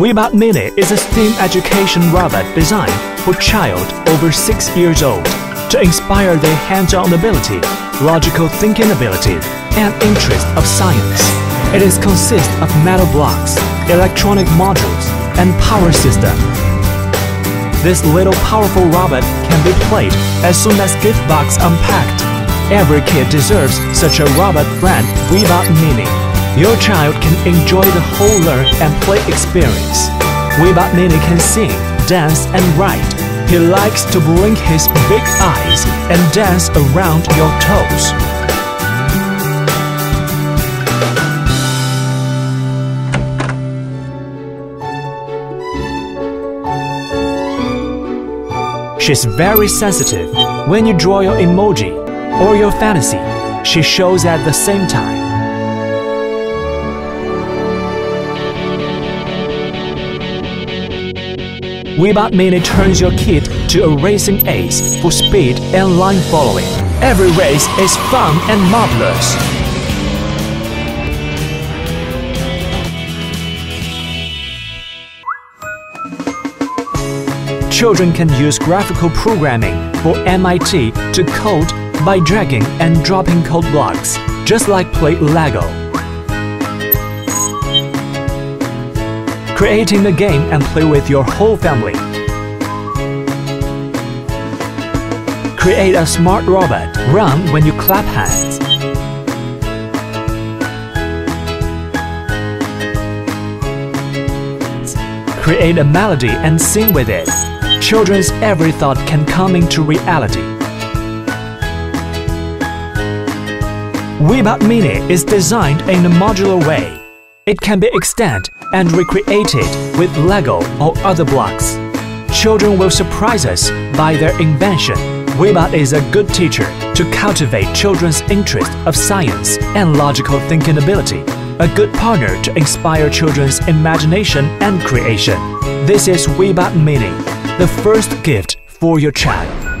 WeeeBot Mini is a STEM education robot designed for child over 6 years old to inspire their hands-on ability, logical thinking ability, and interest of science. It is consists of metal blocks, electronic modules, and power system. This little powerful robot can be played as soon as gift box unpacked. Every kid deserves such a robot brand WeeeBot Mini. Your child can enjoy the whole learn and play experience. WeeeBot Mini can sing, dance, and write. He likes to blink his big eyes and dance around your toes. She's very sensitive. When you draw your emoji or your fantasy, she shows at the same time. WeeeBot Mini turns your kid to a racing ace for speed and line following. Every race is fun and marvelous. Children can use graphical programming for MIT to code by dragging and dropping code blocks, just like play Lego. Creating a game and play with your whole family. Create a smart robot, run when you clap hands. Create a melody and sing with it. Children's every thought can come into reality. WeeeBot Mini is designed in a modular way. It can be extended and recreated with Lego or other blocks. Children will surprise us by their invention. WeeeBot is a good teacher to cultivate children's interest of science and logical thinking ability, a good partner to inspire children's imagination and creation. This is WeeeBot Mini, the first gift for your child.